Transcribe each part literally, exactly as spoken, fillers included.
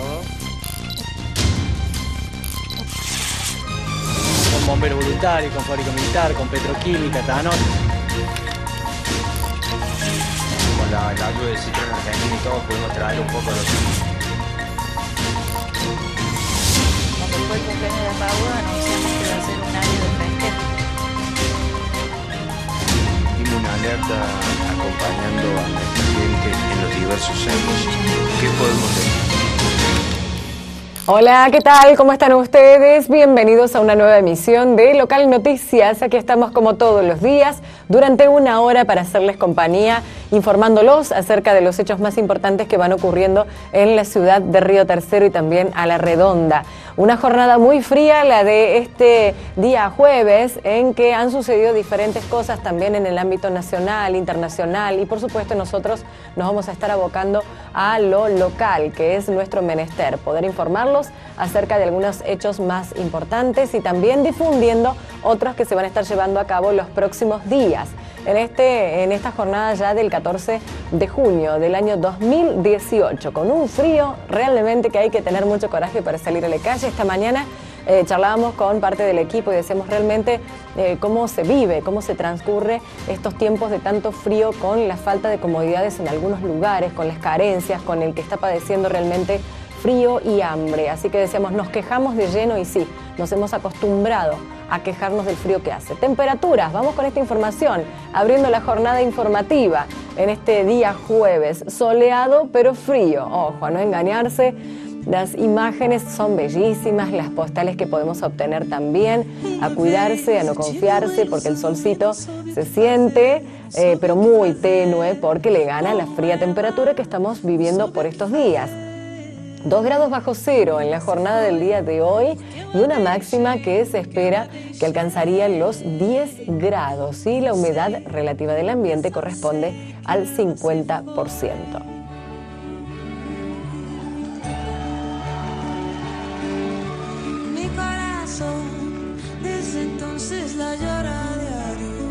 todo. Con bomberos voluntarios, con fábrica militar, con petroquímica, Tano. Con la, la ayuda de Citroën Argentina y todo pudimos traer un poco de los... Cuando fue el cumpleaños de Paula anunciamos que iba a ser un año de festejo. Dimos una alerta acompañando a nuestra gente en los diversos centros. ¿Qué podemos hacer? Hola, ¿qué tal? ¿Cómo están ustedes? Bienvenidos a una nueva emisión de Local Noticias. Aquí estamos como todos los días, durante una hora para hacerles compañía, informándolos acerca de los hechos más importantes que van ocurriendo en la ciudad de Río Tercero y también a La Redonda. Una jornada muy fría, la de este día jueves, en que han sucedido diferentes cosas también en el ámbito nacional, internacional, y por supuesto nosotros nos vamos a estar abocando a lo local, que es nuestro menester, poder informarlos acerca de algunos hechos más importantes y también difundiendo otros que se van a estar llevando a cabo los próximos días. En, este, en esta jornada ya del catorce de junio del año dos mil dieciocho, con un frío realmente que hay que tener mucho coraje para salir a la calle. Esta mañana eh, charlábamos con parte del equipo y decíamos realmente eh, cómo se vive, cómo se transcurre estos tiempos de tanto frío con la falta de comodidades en algunos lugares, con las carencias, con el que está padeciendo realmente frío y hambre. Así que decíamos, nos quejamos de lleno y sí, nos hemos acostumbrado a quejarnos del frío que hace. Temperaturas, vamos con esta información, abriendo la jornada informativa en este día jueves, soleado pero frío. Ojo, a no engañarse, las imágenes son bellísimas, las postales que podemos obtener también, a cuidarse, a no confiarse, porque el solcito se siente, eh, pero muy tenue, porque le gana la fría temperatura que estamos viviendo por estos días. dos grados bajo cero en la jornada del día de hoy y una máxima que se espera que alcanzaría los diez grados y la humedad relativa del ambiente corresponde al cincuenta por ciento. Mi corazón desde entonces la llora diario,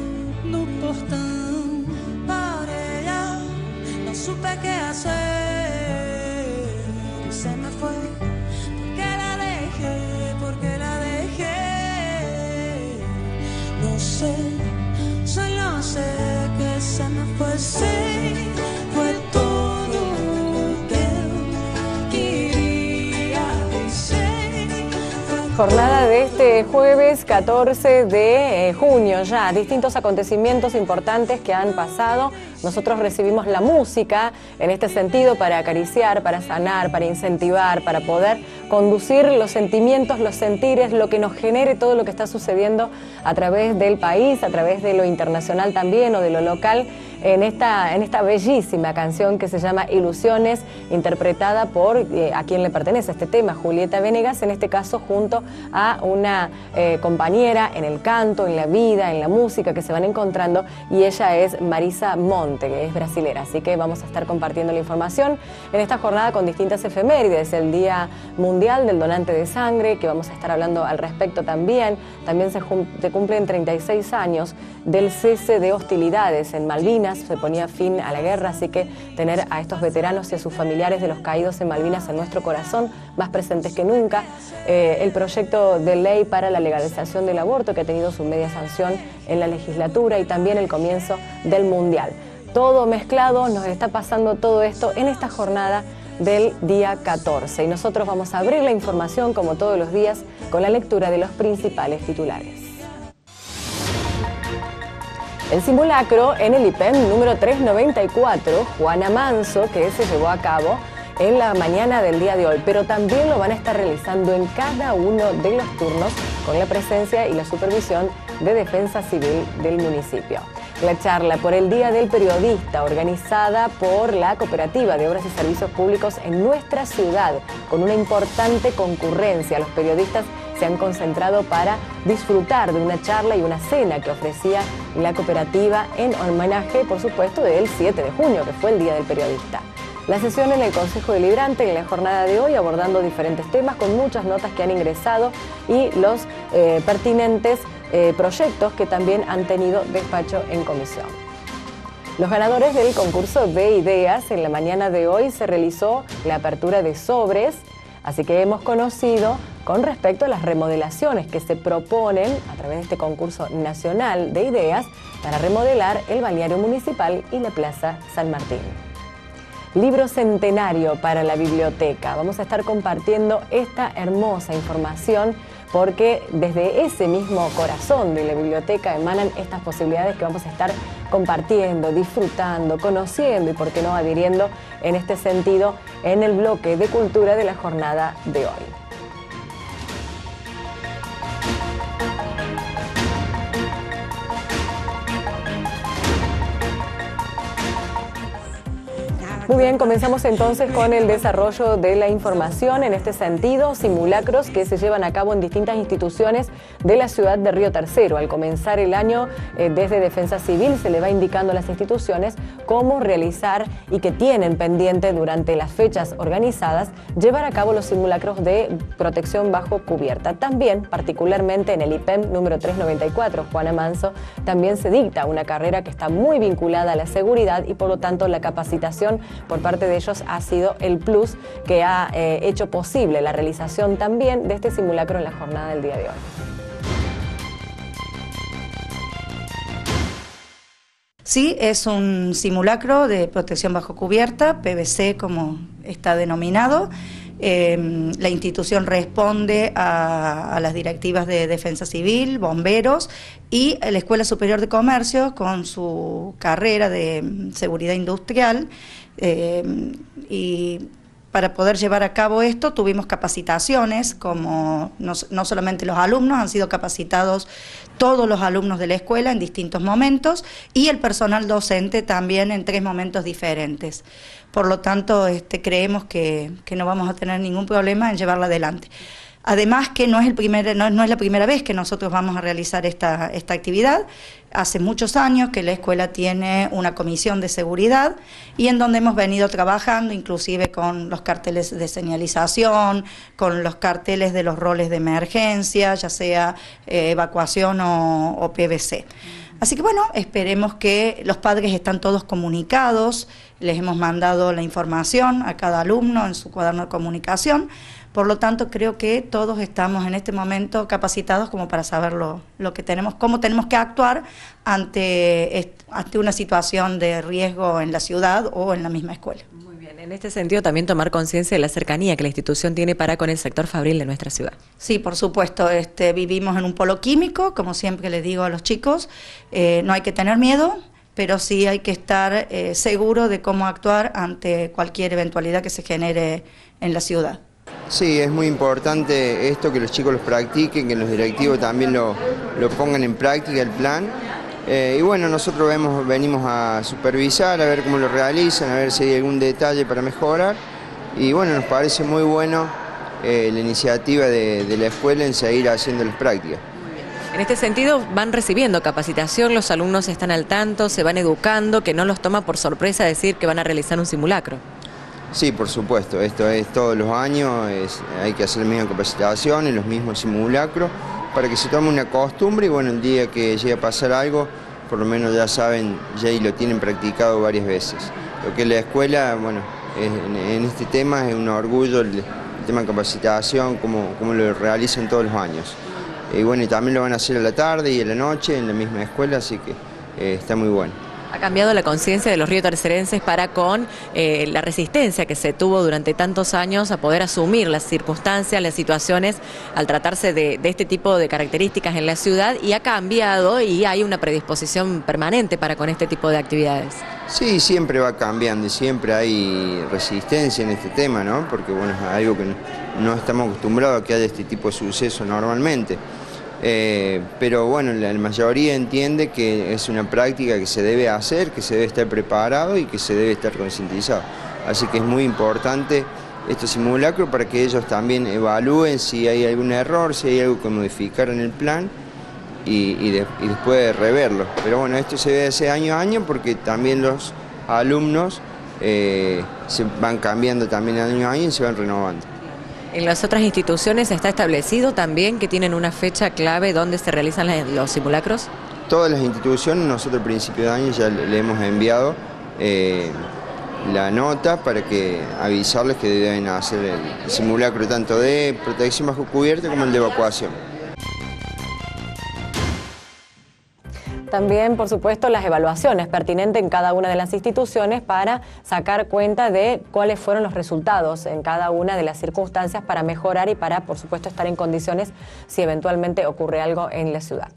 no postan para ella, no supe qué hacer. Se me fue, porque la dejé, porque la dejé. No sé, solo sé que se me fue, sí, fue todo lo que quería decir. Jornada de este jueves catorce de junio ya, distintos acontecimientos importantes que han pasado. Nosotros recibimos la música en este sentido para acariciar, para sanar, para incentivar, para poder conducir los sentimientos, los sentires, lo que nos genere todo lo que está sucediendo a través del país, a través de lo internacional también o de lo local, en esta, en esta bellísima canción que se llama Ilusiones, interpretada por eh, a quien le pertenece este tema, Julieta Venegas, en este caso junto a una eh, compañera en el canto, en la vida, en la música que se van encontrando, y ella es Marisa Monte, que es brasilera, así que vamos a estar compartiendo la información en esta jornada con distintas efemérides, el Día Mundial del Donante de Sangre, que vamos a estar hablando al respecto también, también se, se cumplen treinta y seis años del cese de hostilidades en Malvinas, se ponía fin a la guerra, así que tener a estos veteranos y a sus familiares de los caídos en Malvinas en nuestro corazón, más presentes que nunca, eh, el proyecto de ley para la legalización del aborto que ha tenido su media sanción en la legislatura y también el comienzo del Mundial. Todo mezclado, nos está pasando todo esto en esta jornada del día catorce. Y nosotros vamos a abrir la información, como todos los días, con la lectura de los principales titulares. El simulacro en el I P E M número trescientos noventa y cuatro, Juana Manso, que se llevó a cabo en la mañana del día de hoy, pero también lo van a estar realizando en cada uno de los turnos con la presencia y la supervisión de Defensa Civil del municipio. La charla por el Día del Periodista, organizada por la Cooperativa de Obras y Servicios Públicos en nuestra ciudad, con una importante concurrencia. Los periodistas se han concentrado para disfrutar de una charla y una cena que ofrecía la cooperativa en homenaje, por supuesto, del siete de junio, que fue el Día del Periodista. La sesión en el Consejo Deliberante en la jornada de hoy, abordando diferentes temas con muchas notas que han ingresado y los eh, pertinentes Eh, proyectos que también han tenido despacho en comisión. Los ganadores del concurso de ideas en la mañana de hoy se realizó la apertura de sobres Así que hemos conocido con respecto a las remodelaciones que se proponen a través de este concurso nacional de ideas para remodelar el balneario municipal y la Plaza San Martín. Libro centenario para la biblioteca. Vamos a estar compartiendo esta hermosa información porque desde ese mismo corazón de la biblioteca emanan estas posibilidades que vamos a estar compartiendo, disfrutando, conociendo y, por qué no, adhiriendo en este sentido en el bloque de cultura de la jornada de hoy. Muy bien, comenzamos entonces con el desarrollo de la información. En este sentido, simulacros que se llevan a cabo en distintas instituciones de la ciudad de Río Tercero. Al comenzar el año, eh, desde Defensa Civil se le va indicando a las instituciones cómo realizar y que tienen pendiente durante las fechas organizadas llevar a cabo los simulacros de protección bajo cubierta. También, particularmente en el I P E M número trescientos noventa y cuatro, Juana Manso, también se dicta una carrera que está muy vinculada a la seguridad y por lo tanto la capacitación por parte de ellos ha sido el plus que ha eh, hecho posible la realización también de este simulacro en la jornada del día de hoy. Sí, es un simulacro de protección bajo cubierta, P V C como está denominado. Eh, la institución responde a, a las directivas de Defensa Civil, bomberos y la Escuela Superior de Comercio con su carrera de seguridad industrial. Eh, y para poder llevar a cabo esto tuvimos capacitaciones, como no, no solamente los alumnos, han sido capacitados todos los alumnos de la escuela en distintos momentos y el personal docente también en tres momentos diferentes. Por lo tanto, este, creemos que, que no vamos a tener ningún problema en llevarla adelante. Además que no es, el primer, no, no es la primera vez que nosotros vamos a realizar esta, esta actividad. Hace muchos años que la escuela tiene una comisión de seguridad y en donde hemos venido trabajando inclusive con los carteles de señalización, con los carteles de los roles de emergencia, ya sea eh, evacuación o, o P V C. Así que bueno, esperemos que los padres están todos comunicados, les hemos mandado la información a cada alumno en su cuaderno de comunicación. Por lo tanto, creo que todos estamos en este momento capacitados como para saber lo, lo que tenemos, cómo tenemos que actuar ante, ante una situación de riesgo en la ciudad o en la misma escuela. Muy bien, en este sentido también tomar conciencia de la cercanía que la institución tiene para con el sector fabril de nuestra ciudad. Sí, por supuesto, este, vivimos en un polo químico, como siempre les digo a los chicos, eh, no hay que tener miedo, pero sí hay que estar eh, seguro de cómo actuar ante cualquier eventualidad que se genere en la ciudad. Sí, es muy importante esto, que los chicos los practiquen, que los directivos también lo, lo pongan en práctica, el plan. Eh, y bueno, nosotros vemos, venimos a supervisar, a ver cómo lo realizan, a ver si hay algún detalle para mejorar. Y bueno, nos parece muy bueno eh, la iniciativa de, de la escuela en seguir haciendo las prácticas. En este sentido, van recibiendo capacitación, los alumnos están al tanto, se van educando, que no los toma por sorpresa decir que van a realizar un simulacro. Sí, por supuesto, esto es todos los años, es, hay que hacer la misma capacitación y los mismos simulacros para que se tome una costumbre y bueno, el día que llegue a pasar algo, por lo menos ya saben, ya lo tienen practicado varias veces. Lo que la escuela, bueno, es, en, en este tema es un orgullo, el, el tema de capacitación, como, como lo realizan todos los años. Y bueno, y también lo van a hacer a la tarde y a la noche en la misma escuela, así que eh, está muy bueno. Ha cambiado la conciencia de los riotercerenses para con eh, la resistencia que se tuvo durante tantos años a poder asumir las circunstancias, las situaciones al tratarse de, de este tipo de características en la ciudad, y ha cambiado y hay una predisposición permanente para con este tipo de actividades. Sí, siempre va cambiando y siempre hay resistencia en este tema, ¿no? Porque bueno, es algo que no, no estamos acostumbrados a que haya este tipo de suceso normalmente. Eh, pero bueno, la, la mayoría entiende que es una práctica que se debe hacer, que se debe estar preparado y que se debe estar concientizado. Así que es muy importante este simulacro para que ellos también evalúen si hay algún error, si hay algo que modificar en el plan y, y, de, y después reverlo. Pero bueno, esto se ve hace año a año porque también los alumnos eh, se van cambiando también año a año y se van renovando. ¿En las otras instituciones está establecido también que tienen una fecha clave donde se realizan los simulacros? Todas las instituciones, nosotros al principio de año ya le hemos enviado eh, la nota para que avisarles que deben hacer el simulacro tanto de protección bajo cubierta como el de evacuación. También, por supuesto, las evaluaciones pertinentes en cada una de las instituciones para sacar cuenta de cuáles fueron los resultados en cada una de las circunstancias para mejorar y para, por supuesto, estar en condiciones si eventualmente ocurre algo en la ciudad.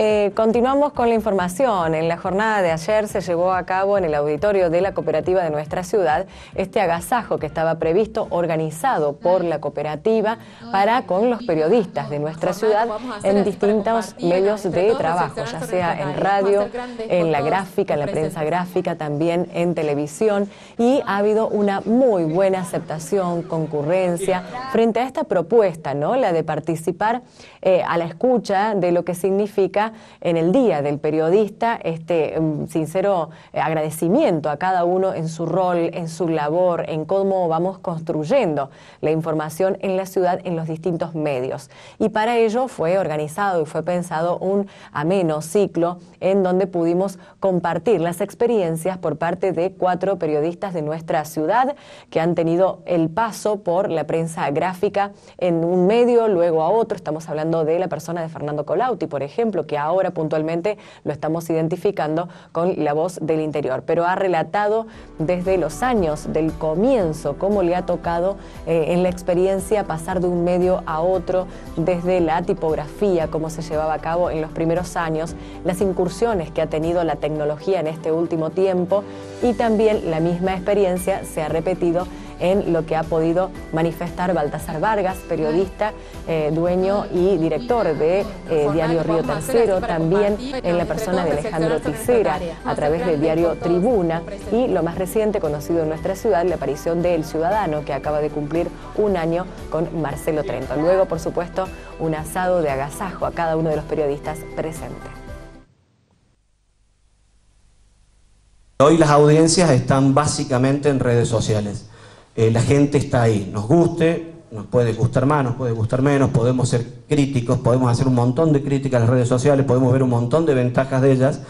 Eh, continuamos con la información. En la jornada de ayer se llevó a cabo en el auditorio de la cooperativa de nuestra ciudad este agasajo que estaba previsto, organizado por la cooperativa para con los periodistas de nuestra ciudad en distintos medios de trabajo, ya sea en radio, en la gráfica, en la prensa gráfica, también en televisión, y ha habido una muy buena aceptación, concurrencia frente a esta propuesta, ¿no? La de participar eh, a la escucha de lo que significa en el Día del Periodista, este sincero agradecimiento a cada uno en su rol, en su labor, en cómo vamos construyendo la información en la ciudad en los distintos medios. Y para ello fue organizado y fue pensado un ameno ciclo en donde pudimos compartir las experiencias por parte de cuatro periodistas de nuestra ciudad que han tenido el paso por la prensa gráfica en un medio, luego a otro. Estamos hablando de la persona de Fernando Colauti, por ejemplo, que ahora puntualmente lo estamos identificando con La Voz del Interior, pero ha relatado desde los años del comienzo cómo le ha tocado eh, en la experiencia pasar de un medio a otro, desde la tipografía, cómo se llevaba a cabo en los primeros años, las incursiones que ha tenido la tecnología en este último tiempo, y también la misma experiencia se ha repetido en lo que ha podido manifestar Baltasar Vargas, periodista, eh, dueño y director de eh, Diario Río Tercero, también en la persona de Alejandro Tisera, a través del diario Tribuna, y lo más reciente conocido en nuestra ciudad, la aparición de El Ciudadano, que acaba de cumplir un año con Marcelo Trento. Luego, por supuesto, un asado de agasajo a cada uno de los periodistas presentes. Hoy las audiencias están básicamente en redes sociales. Eh, la gente está ahí, nos guste, nos puede gustar más, nos puede gustar menos, podemos ser críticos, podemos hacer un montón de críticas a las redes sociales, podemos ver un montón de ventajas de ellas,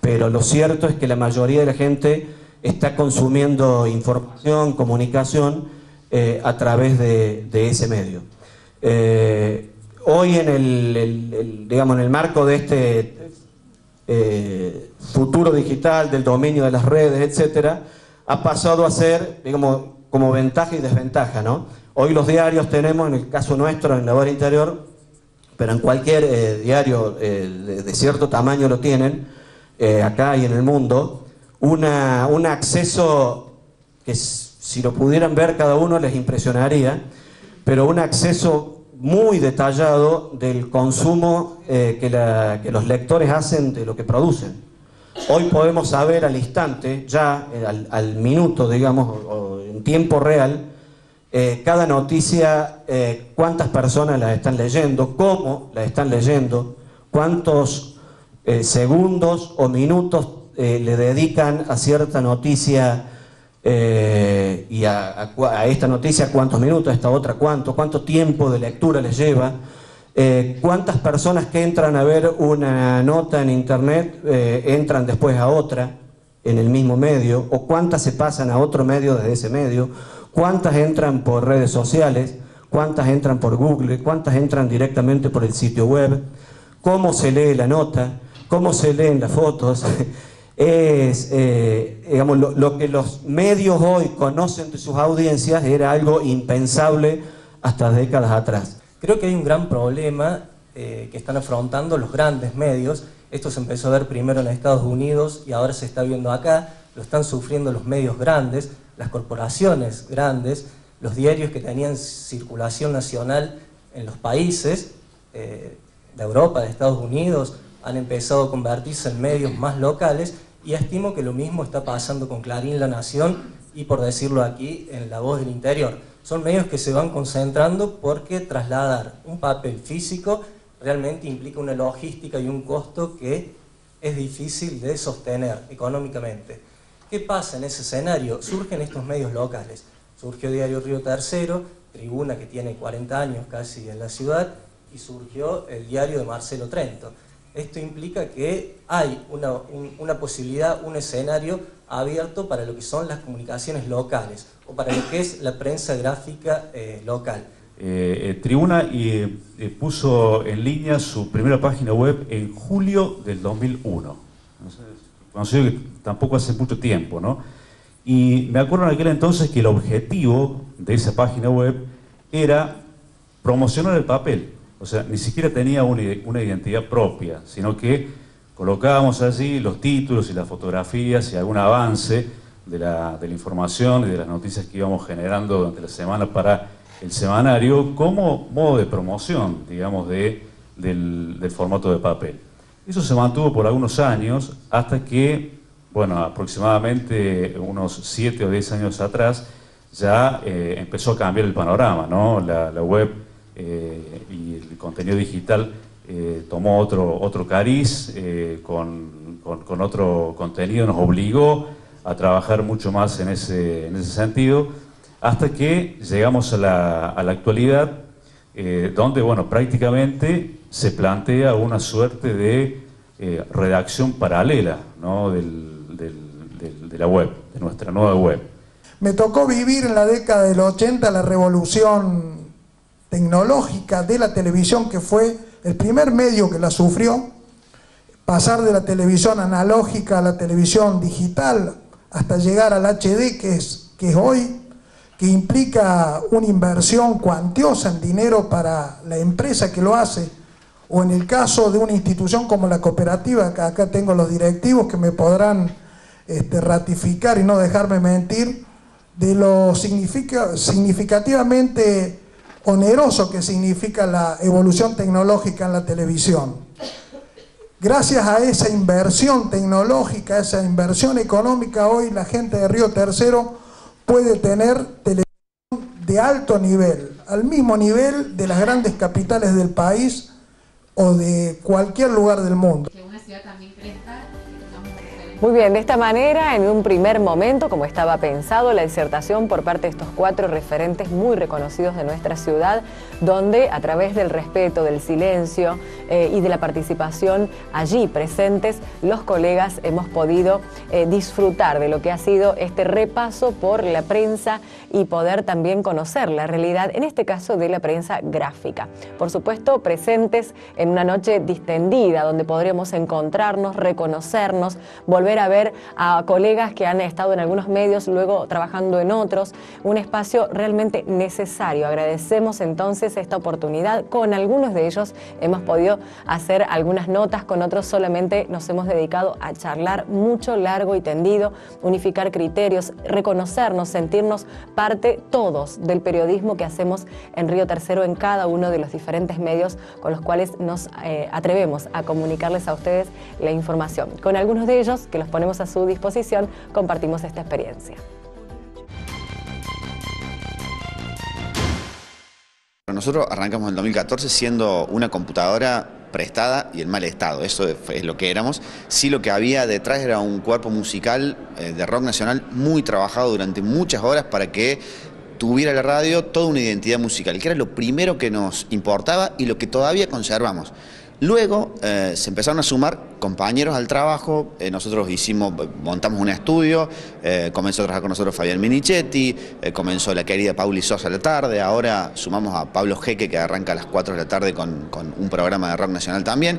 pero lo cierto es que la mayoría de la gente está consumiendo información, comunicación, eh, a través de, de ese medio. Eh, hoy en el, el, el, digamos, en el marco de este eh, futuro digital, del dominio de las redes, etcétera, ha pasado a ser, digamos, como ventaja y desventaja, ¿no? Hoy los diarios tenemos, en el caso nuestro, en La Voz Interior, pero en cualquier eh, diario eh, de, de cierto tamaño lo tienen, eh, acá y en el mundo, una, un acceso que si lo pudieran ver cada uno les impresionaría, pero un acceso muy detallado del consumo eh, que, la, que los lectores hacen de lo que producen. Hoy podemos saber al instante, ya eh, al, al minuto, digamos, o, en tiempo real, eh, cada noticia, eh, cuántas personas la están leyendo, cómo la están leyendo, cuántos eh, segundos o minutos eh, le dedican a cierta noticia, eh, y a, a, a esta noticia cuántos minutos, a esta otra cuánto, cuánto tiempo de lectura les lleva, eh, cuántas personas que entran a ver una nota en internet eh, entran después a otra en el mismo medio, o cuántas se pasan a otro medio desde ese medio, cuántas entran por redes sociales, cuántas entran por Google, cuántas entran directamente por el sitio web, cómo se lee la nota, cómo se leen las fotos. Es, eh, digamos, lo, lo que los medios hoy conocen de sus audiencias era algo impensable hasta décadas atrás. Creo que hay un gran problema eh, que están afrontando los grandes medios. Esto se empezó a ver primero en Estados Unidos y ahora se está viendo acá. Lo están sufriendo los medios grandes, las corporaciones grandes, los diarios que tenían circulación nacional en los países eh, de Europa, de Estados Unidos, han empezado a convertirse en medios más locales, y estimo que lo mismo está pasando con Clarín, La Nación y, por decirlo aquí, en La Voz del Interior. Son medios que se van concentrando porque trasladar un papel físico realmente implica una logística y un costo que es difícil de sostener económicamente. ¿Qué pasa en ese escenario? Surgen estos medios locales. Surgió Diario Río Tercero, Tribuna, que tiene cuarenta años casi en la ciudad, y surgió el diario de Marcelo Trento. Esto implica que hay una, un, una posibilidad, un escenario abierto para lo que son las comunicaciones locales o para lo que es la prensa gráfica eh, local. Eh, eh, Tribuna y, eh, puso en línea su primera página web en julio del dos mil uno. Conocido que tampoco hace mucho tiempo, ¿no? Y me acuerdo en aquel entonces que el objetivo de esa página web era promocionar el papel. O sea, ni siquiera tenía una, una identidad propia, sino que colocábamos así los títulos y las fotografías y algún avance de la, de la información y de las noticias que íbamos generando durante la semana para el semanario como modo de promoción, digamos, de, del, del formato de papel. Eso se mantuvo por algunos años hasta que, bueno, aproximadamente unos siete o diez años atrás ya eh, empezó a cambiar el panorama, ¿no? La, la web eh, y el contenido digital eh, tomó otro, otro cariz, eh, con, con, con otro contenido, nos obligó a trabajar mucho más en ese, en ese sentido, hasta que llegamos a la, a la actualidad, eh, donde, bueno, prácticamente se plantea una suerte de eh, redacción paralela, ¿no? del, del, del, de la web, de nuestra nueva web. Me tocó vivir en la década del ochenta la revolución tecnológica de la televisión, que fue el primer medio que la sufrió, pasar de la televisión analógica a la televisión digital, hasta llegar al H D que es, que es hoy, que implica una inversión cuantiosa en dinero para la empresa que lo hace, o en el caso de una institución como la cooperativa, que acá tengo los directivos que me podrán este, ratificar y no dejarme mentir, de lo significa, significativamente oneroso que significa la evolución tecnológica en la televisión. Gracias a esa inversión tecnológica, a esa inversión económica, hoy la gente de Río Tercero puede tener televisión de alto nivel, al mismo nivel de las grandes capitales del país, o de cualquier lugar del mundo. Muy bien, de esta manera, en un primer momento, como estaba pensado, la disertación por parte de estos cuatro referentes muy reconocidos de nuestra ciudad, donde a través del respeto, del silencio eh, y de la participación allí presentes, los colegas hemos podido eh, disfrutar de lo que ha sido este repaso por la prensa y poder también conocer la realidad, en este caso de la prensa gráfica. Por supuesto, presentes en una noche distendida, donde podremos encontrarnos, reconocernos, volver volver a ver a colegas que han estado en algunos medios, luego trabajando en otros, un espacio realmente necesario. Agradecemos entonces esta oportunidad. Con algunos de ellos hemos podido hacer algunas notas, con otros solamente nos hemos dedicado a charlar mucho, largo y tendido, unificar criterios, reconocernos, sentirnos parte todos del periodismo que hacemos en Río Tercero, en cada uno de los diferentes medios con los cuales nos eh, atrevemos a comunicarles a ustedes la información. Con algunos de ellos que los ponemos a su disposición, compartimos esta experiencia. Nosotros arrancamos en dos mil catorce siendo una computadora prestada y en mal estado, eso es lo que éramos. Sí, lo que había detrás era un cuerpo musical de rock nacional muy trabajado durante muchas horas para que tuviera la radio toda una identidad musical, que era lo primero que nos importaba y lo que todavía conservamos. Luego eh, se empezaron a sumar compañeros al trabajo, eh, nosotros hicimos, montamos un estudio, eh, comenzó a trabajar con nosotros Fabián Minichetti, eh, comenzó la querida Pauli Sosa a la tarde, ahora sumamos a Pablo Jeque, que arranca a las cuatro de la tarde con, con un programa de rock nacional también,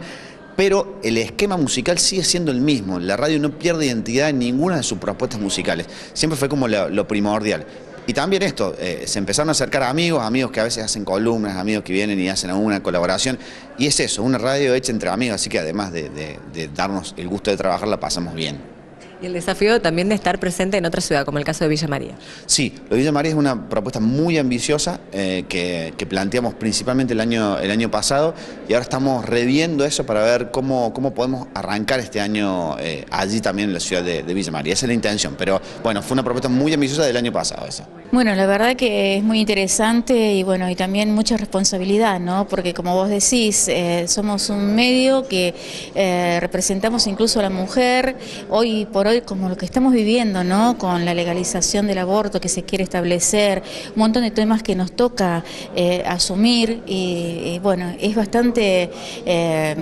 pero el esquema musical sigue siendo el mismo, la radio no pierde identidad en ninguna de sus propuestas musicales, siempre fue como lo, lo primordial. Y también esto, eh, se empezaron a acercar a amigos, amigos que a veces hacen columnas, amigos que vienen y hacen alguna colaboración. Y es eso, una radio hecha entre amigos, así que además de, de, de darnos el gusto de trabajar, la pasamos bien. Y el desafío también de estar presente en otra ciudad, como el caso de Villa María. Sí, lo de Villa María es una propuesta muy ambiciosa eh, que, que planteamos principalmente el año, el año pasado, y ahora estamos reviendo eso para ver cómo, cómo podemos arrancar este año eh, allí también en la ciudad de, de Villa María. Esa es la intención, pero bueno, fue una propuesta muy ambiciosa del año pasado esa. Bueno, la verdad que es muy interesante y bueno, y también mucha responsabilidad, ¿no? Porque como vos decís, eh, somos un medio que eh, representamos incluso a la mujer, hoy por por hoy, como lo que estamos viviendo, ¿no? Con la legalización del aborto que se quiere establecer, un montón de temas que nos toca eh, asumir y, y bueno, es bastante eh,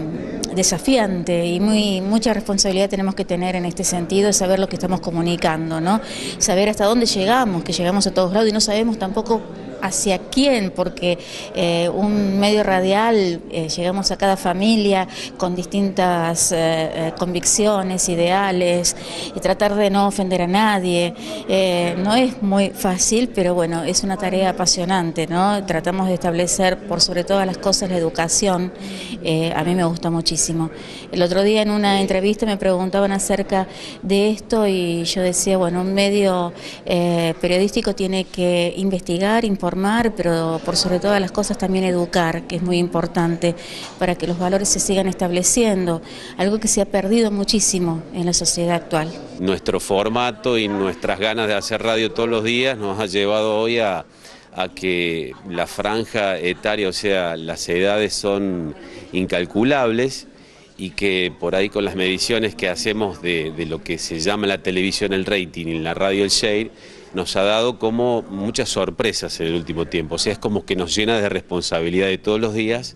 desafiante y muy, mucha responsabilidad tenemos que tener en este sentido, de saber lo que estamos comunicando, ¿no? Saber hasta dónde llegamos, que llegamos a todos lados y no sabemos tampoco hacia quién, porque eh, un medio radial, eh, llegamos a cada familia con distintas eh, convicciones, ideales, y tratar de no ofender a nadie, eh, no es muy fácil, pero bueno, es una tarea apasionante, ¿no? Tratamos de establecer por sobre todas las cosas la educación, eh, a mí me gusta muchísimo. El otro día en una entrevista me preguntaban acerca de esto y yo decía, bueno, un medio eh, periodístico tiene que investigar, informar, pero por sobre todas las cosas también educar, que es muy importante para que los valores se sigan estableciendo, algo que se ha perdido muchísimo en la sociedad actual. Nuestro formato y nuestras ganas de hacer radio todos los días nos ha llevado hoy a, a que la franja etaria, o sea, las edades son incalculables y que por ahí con las mediciones que hacemos de, de lo que se llama la televisión el rating y en la radio el share, nos ha dado como muchas sorpresas en el último tiempo, o sea, es como que nos llena de responsabilidad de todos los días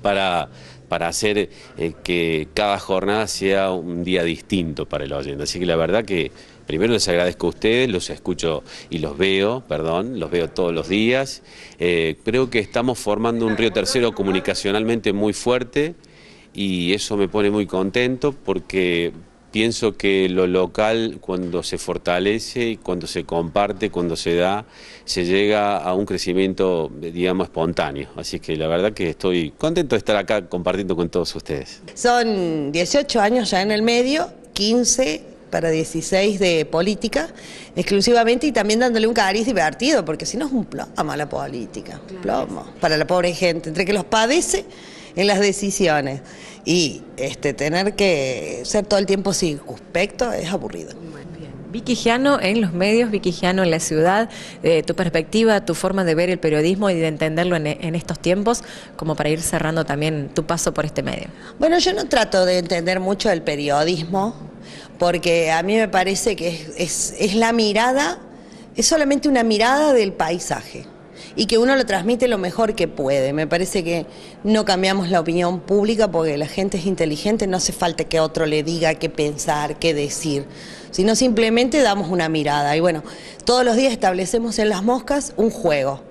para, para hacer eh, que cada jornada sea un día distinto para el oyente. Así que la verdad que primero les agradezco a ustedes, los escucho y los veo, perdón, los veo todos los días. Eh, creo que estamos formando un Río Tercero comunicacionalmente muy fuerte y eso me pone muy contento porque pienso que lo local, cuando se fortalece, cuando se comparte, cuando se da, se llega a un crecimiento, digamos, espontáneo. Así que la verdad que estoy contento de estar acá compartiendo con todos ustedes. Son dieciocho años ya en el medio, quince para dieciséis de política, exclusivamente, y también dándole un cariz divertido, porque si no es un plomo a la política, plomo, para la pobre gente, entre que los padece en las decisiones. Y este, tener que ser todo el tiempo circunspecto es aburrido. Vicky Giano en los medios, Vicky Giano en la ciudad, eh, tu perspectiva, tu forma de ver el periodismo y de entenderlo en, en estos tiempos, como para ir cerrando también tu paso por este medio. Bueno, yo no trato de entender mucho el periodismo, porque a mí me parece que es, es, es la mirada, es solamente una mirada del paisaje. Y que uno lo transmite lo mejor que puede. Me parece que no cambiamos la opinión pública porque la gente es inteligente, no hace falta que otro le diga qué pensar, qué decir, sino simplemente damos una mirada. Y bueno, todos los días establecemos en Las Moscas un juego,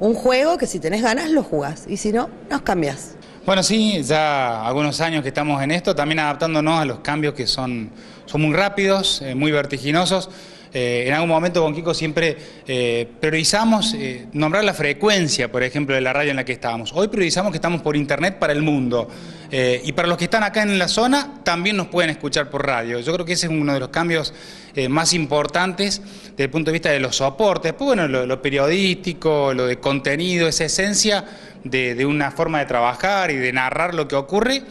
un juego que si tenés ganas lo jugás y si no, nos cambiás. Bueno, sí, ya algunos años que estamos en esto, también adaptándonos a los cambios que son, son muy rápidos, eh, muy vertiginosos. Eh, en algún momento con Kiko siempre eh, priorizamos eh, nombrar la frecuencia, por ejemplo, de la radio en la que estábamos. Hoy priorizamos que estamos por internet para el mundo. Eh, y para los que están acá en la zona, también nos pueden escuchar por radio. Yo creo que ese es uno de los cambios eh, más importantes desde el punto de vista de los soportes. Pues bueno, lo, lo periodístico, lo de contenido, esa esencia de, de una forma de trabajar y de narrar lo que ocurre.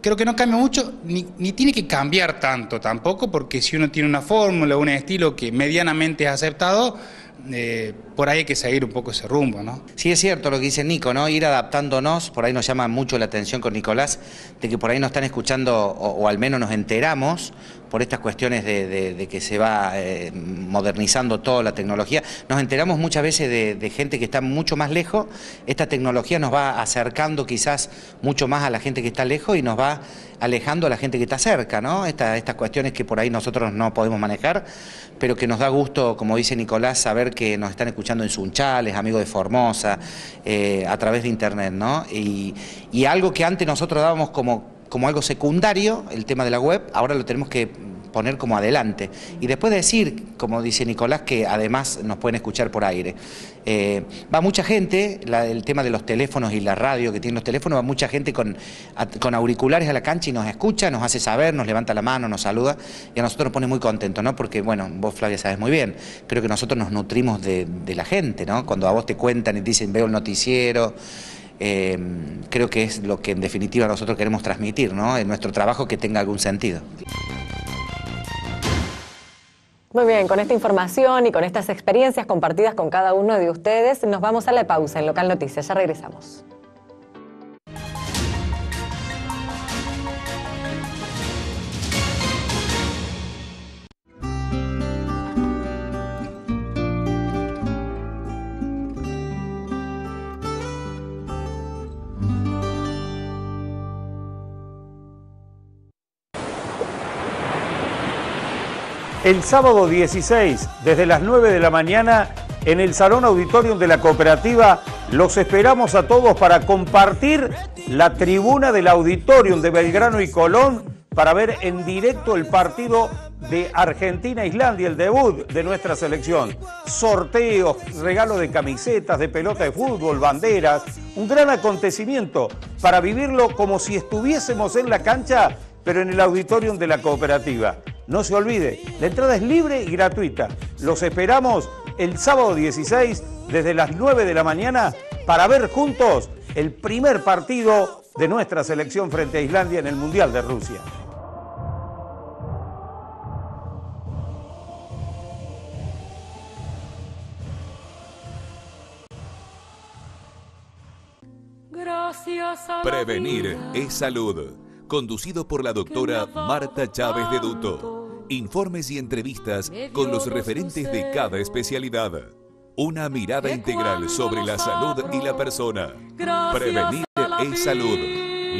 Creo que no cambia mucho, ni, ni tiene que cambiar tanto tampoco, porque si uno tiene una fórmula, un estilo que medianamente es aceptado, eh, por ahí hay que seguir un poco ese rumbo, ¿no? Sí, es cierto lo que dice Nico, ¿no? Ir adaptándonos, por ahí nos llama mucho la atención con Nicolás, de que por ahí nos están escuchando, o, o al menos nos enteramos, por estas cuestiones de, de, de que se va eh, modernizando toda la tecnología. Nos enteramos muchas veces de, de gente que está mucho más lejos. Esta tecnología nos va acercando quizás mucho más a la gente que está lejos y nos va alejando a la gente que está cerca, ¿no? Esta, estas cuestiones que por ahí nosotros no podemos manejar, pero que nos da gusto, como dice Nicolás, saber que nos están escuchando en Sunchales, amigos de Formosa, eh, a través de internet, ¿no? Y, y algo que antes nosotros dábamos como como algo secundario, el tema de la web, ahora lo tenemos que poner como adelante. Y después decir, como dice Nicolás, que además nos pueden escuchar por aire. Eh, va mucha gente, la, el tema de los teléfonos y la radio que tienen los teléfonos, va mucha gente con, a, con auriculares a la cancha y nos escucha, nos hace saber, nos levanta la mano, nos saluda, y a nosotros nos pone muy contentos, ¿no? Porque, bueno, vos, Flavia, sabes muy bien, creo que nosotros nos nutrimos de, de la gente, ¿no? Cuando a vos te cuentan y te dicen, veo el noticiero. Eh, creo que es lo que en definitiva nosotros queremos transmitir, ¿no? En nuestro trabajo que tenga algún sentido. Muy bien, con esta información y con estas experiencias compartidas con cada uno de ustedes, nos vamos a la pausa en Local Noticias. Ya regresamos. El sábado dieciséis, desde las nueve de la mañana, en el Salón Auditorium de la Cooperativa, los esperamos a todos para compartir la tribuna del Auditorium de Belgrano y Colón para ver en directo el partido de Argentina-Islandia, el debut de nuestra selección. Sorteos, regalos de camisetas, de pelota de fútbol, banderas, un gran acontecimiento para vivirlo como si estuviésemos en la cancha, pero en el Auditorium de la Cooperativa. No se olvide, la entrada es libre y gratuita. Los esperamos el sábado dieciséis desde las nueve de la mañana para ver juntos el primer partido de nuestra selección frente a Islandia en el Mundial de Rusia. Gracias a prevenir es salud. Conducido por la doctora Marta Chávez de Duto. Informes y entrevistas con los referentes de cada especialidad. Una mirada integral sobre la salud y la persona. Prevenir es salud.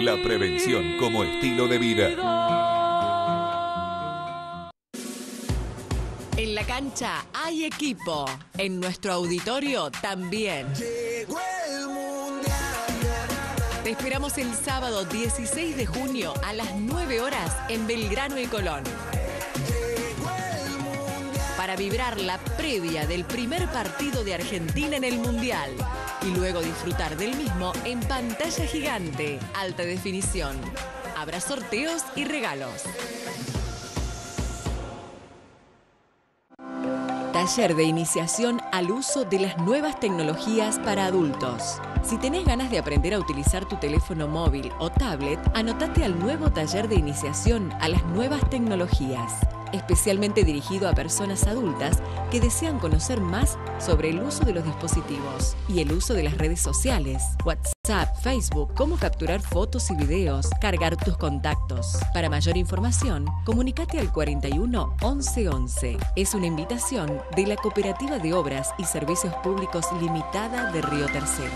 La prevención como estilo de vida. En la cancha hay equipo. En nuestro auditorio también. Te esperamos el sábado dieciséis de junio a las nueve horas en Belgrano y Colón. Para vibrar la previa del primer partido de Argentina en el Mundial. Y luego disfrutar del mismo en pantalla gigante, alta definición. Habrá sorteos y regalos. Taller de iniciación al uso de las nuevas tecnologías para adultos. Si tenés ganas de aprender a utilizar tu teléfono móvil o tablet, anotate al nuevo taller de iniciación a las nuevas tecnologías, especialmente dirigido a personas adultas que desean conocer más sobre el uso de los dispositivos y el uso de las redes sociales, WhatsApp, Facebook, cómo capturar fotos y videos, cargar tus contactos. Para mayor información, comunícate al cuarenta y uno once once. Es una invitación de la Cooperativa de Obras y Servicios Públicos Limitada de Río Tercero.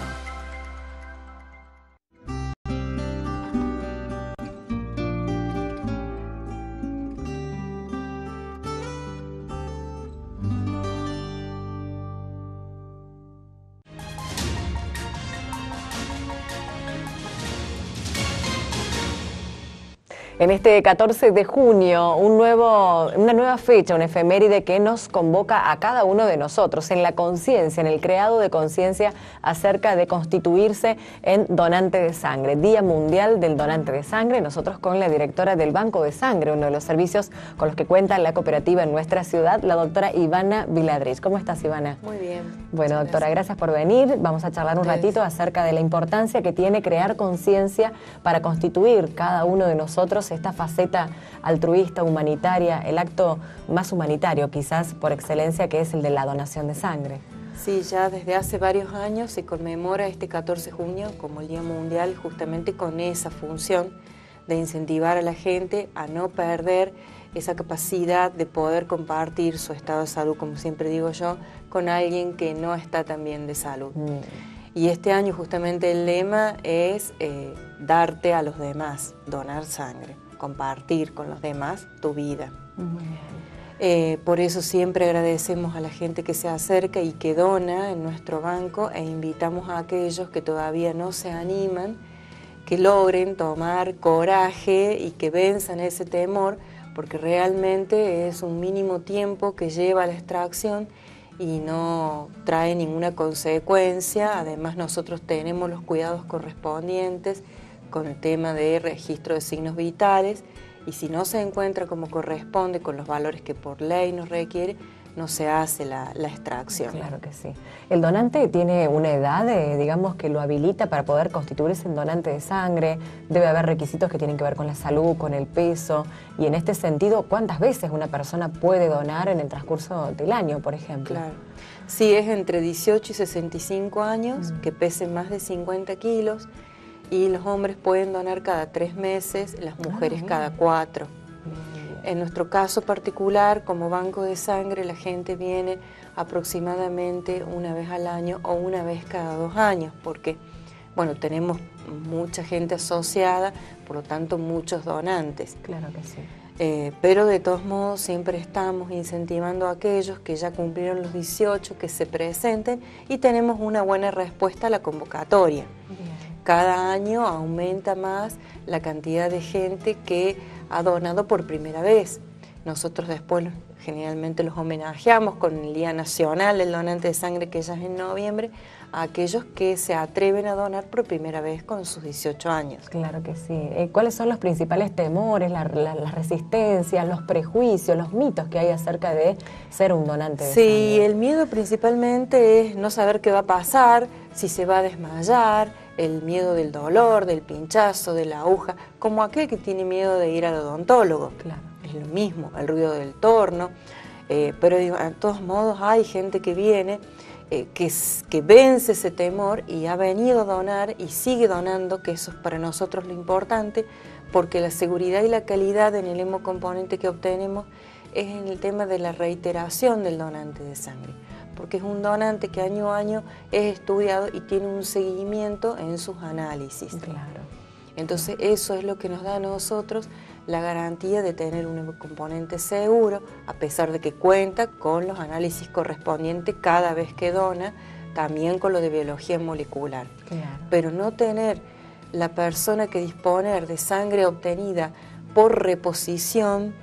En este catorce de junio, un nuevo, una nueva fecha, una efeméride que nos convoca a cada uno de nosotros en la conciencia, en el creado de conciencia acerca de constituirse en donante de sangre. Día Mundial del Donante de Sangre, nosotros con la directora del Banco de Sangre, uno de los servicios con los que cuenta la cooperativa en nuestra ciudad, la doctora Ivana Viladrich. ¿Cómo estás, Ivana? Muy bien. Bueno, doctora, gracias. gracias por venir. Vamos a charlar un ratito acerca de la importancia que tiene crear conciencia para constituir cada uno de nosotros esta faceta altruista, humanitaria, el acto más humanitario quizás por excelencia que es el de la donación de sangre. Sí, ya desde hace varios años se conmemora este catorce de junio como el Día Mundial justamente con esa función de incentivar a la gente a no perder esa capacidad de poder compartir su estado de salud, como siempre digo yo, con alguien que no está tan bien de salud. Mm. Y este año justamente el lema es eh, darte a los demás, donar sangre, compartir con los demás tu vida. Eh, por eso siempre agradecemos a la gente que se acerca y que dona en nuestro banco e invitamos a aquellos que todavía no se animan, que logren tomar coraje y que venzan ese temor, porque realmente es un mínimo tiempo que lleva a la extracción y no trae ninguna consecuencia. Además nosotros tenemos los cuidados correspondientes con el tema de registro de signos vitales y si no se encuentra como corresponde con los valores que por ley nos requiere, no se hace la, la extracción. Claro que sí. ¿El donante tiene una edad, de, digamos, que lo habilita para poder constituirse en donante de sangre? ¿Debe haber requisitos que tienen que ver con la salud, con el peso? Y en este sentido, ¿cuántas veces una persona puede donar en el transcurso del año, por ejemplo? Claro. Sí, es entre dieciocho y sesenta y cinco años, mm. que pesen más de cincuenta kilos, y los hombres pueden donar cada tres meses, las mujeres ah, cada cuatro. En nuestro caso particular, como banco de sangre, la gente viene aproximadamente una vez al año o una vez cada dos años, porque bueno, tenemos mucha gente asociada, por lo tanto muchos donantes. Claro que sí. Eh, pero de todos modos siempre estamos incentivando a aquellos que ya cumplieron los dieciocho que se presenten y tenemos una buena respuesta a la convocatoria. Bien. Cada año aumenta más la cantidad de gente que ha donado por primera vez. Nosotros después generalmente los homenajeamos con el Día Nacional del Donante de Sangre, que ya es en noviembre, a aquellos que se atreven a donar por primera vez con sus dieciocho años. Claro que sí. ¿Cuáles son los principales temores, la, la, las resistencias, los prejuicios, los mitos que hay acerca de ser un donante de sangre? Sí, el miedo principalmente es no saber qué va a pasar, si se va a desmayar, el miedo del dolor, del pinchazo, de la aguja, como aquel que tiene miedo de ir al odontólogo. Claro. Es lo mismo, el ruido del torno, eh, pero de todos modos hay gente que viene Eh, que, que vence ese temor y ha venido a donar y sigue donando, que eso es para nosotros lo importante, porque la seguridad y la calidad en el hemocomponente que obtenemos es en el tema de la reiteración del donante de sangre, porque es un donante que año a año es estudiado y tiene un seguimiento en sus análisis. Claro. Entonces eso es lo que nos da a nosotros la garantía de tener un componente seguro, a pesar de que cuenta con los análisis correspondientes cada vez que dona, también con lo de biología molecular. Claro. Pero no tener la persona que disponer de sangre obtenida por reposición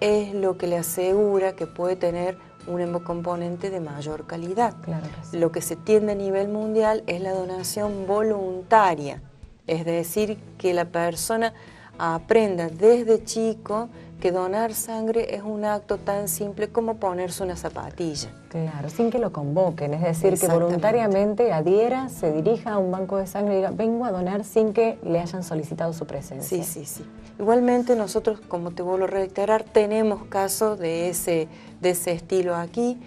es lo que le asegura que puede tener un hemocomponente de mayor calidad. Claro que sí. Lo que se tiende a nivel mundial es la donación voluntaria, es decir, que la persona aprenda desde chico que donar sangre es un acto tan simple como ponerse una zapatilla. Claro, sin que lo convoquen, es decir, que voluntariamente adhiera, se dirija a un banco de sangre y diga, vengo a donar sin que le hayan solicitado su presencia. Sí, sí, sí. Igualmente nosotros, como te vuelvo a reiterar, tenemos casos de ese, de ese estilo aquí.